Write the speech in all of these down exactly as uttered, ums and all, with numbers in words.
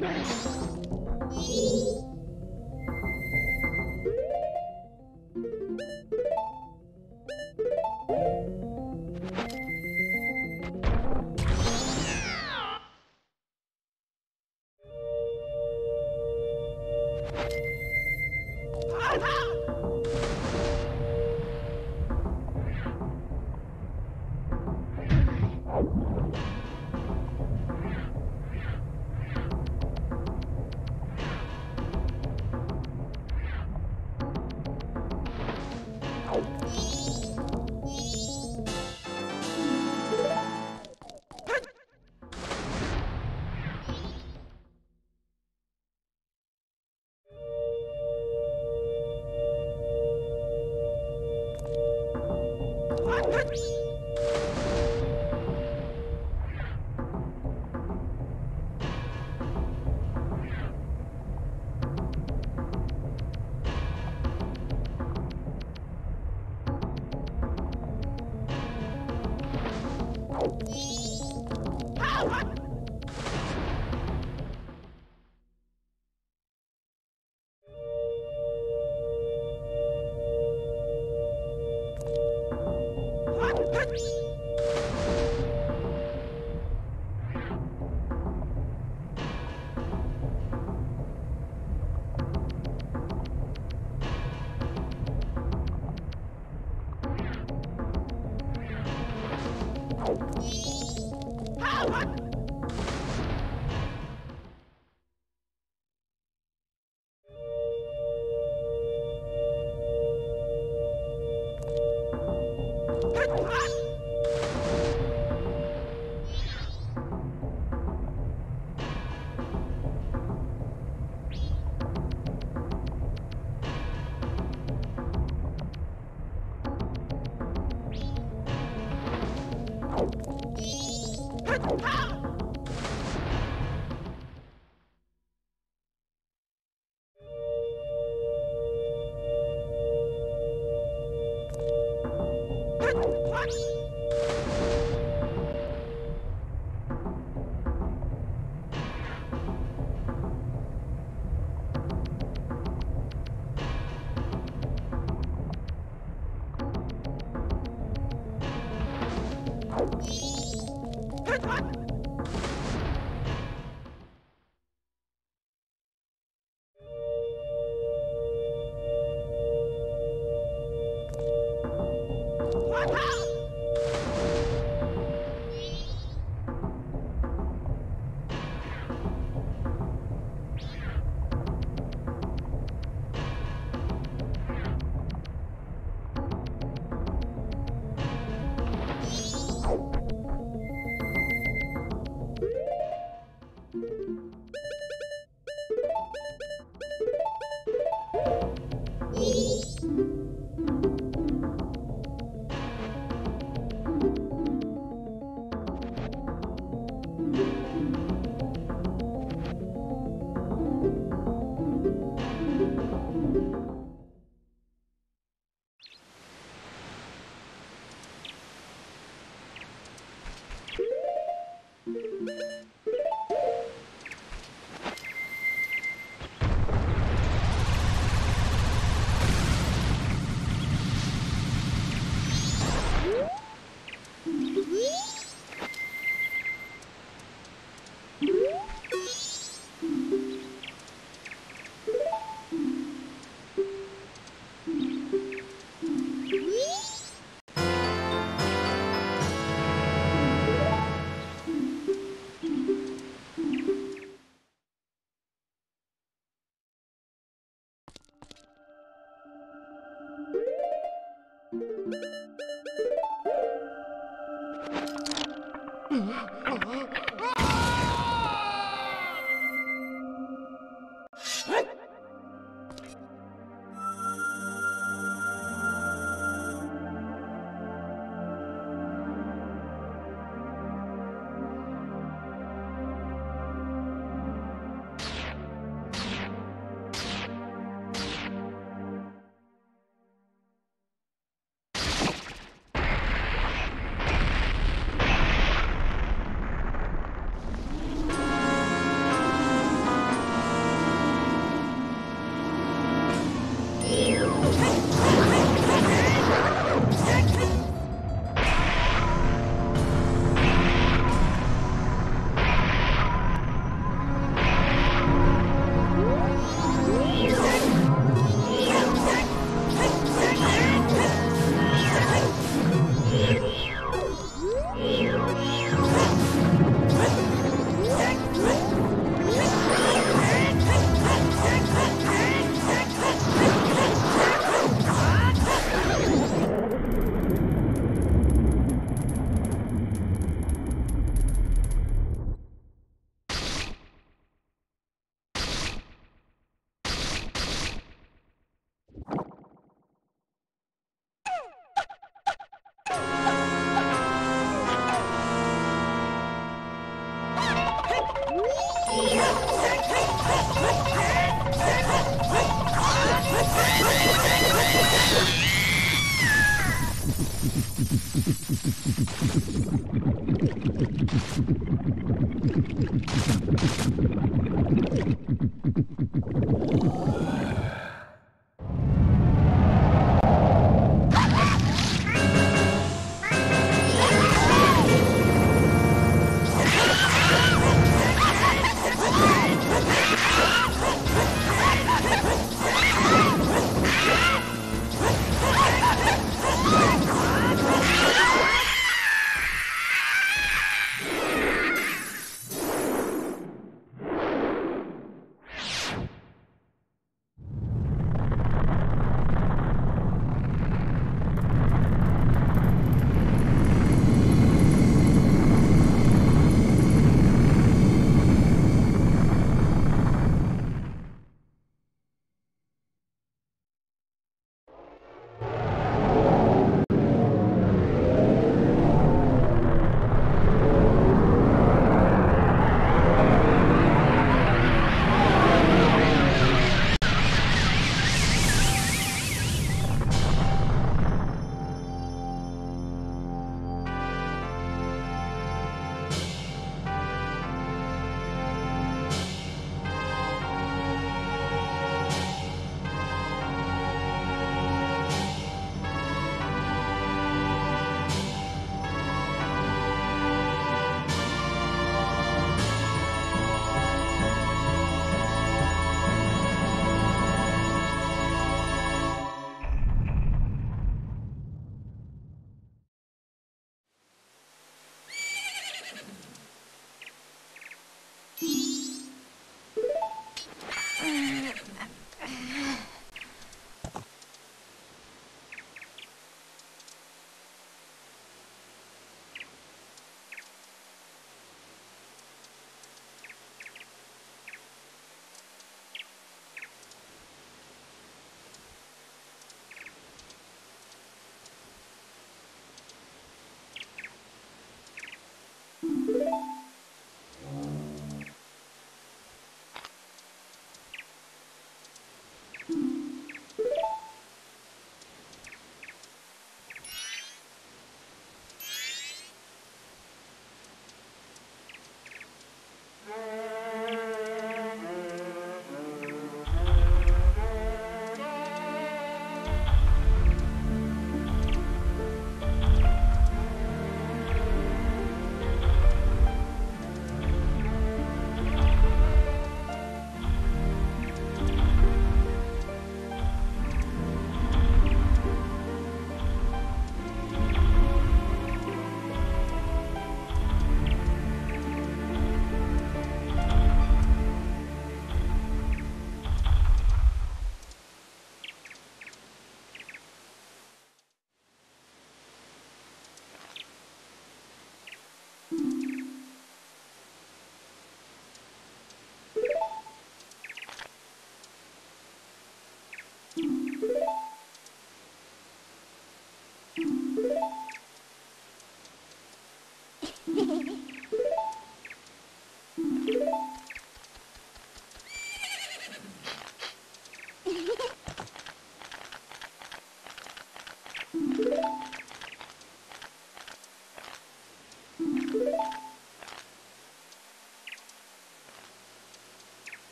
What?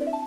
You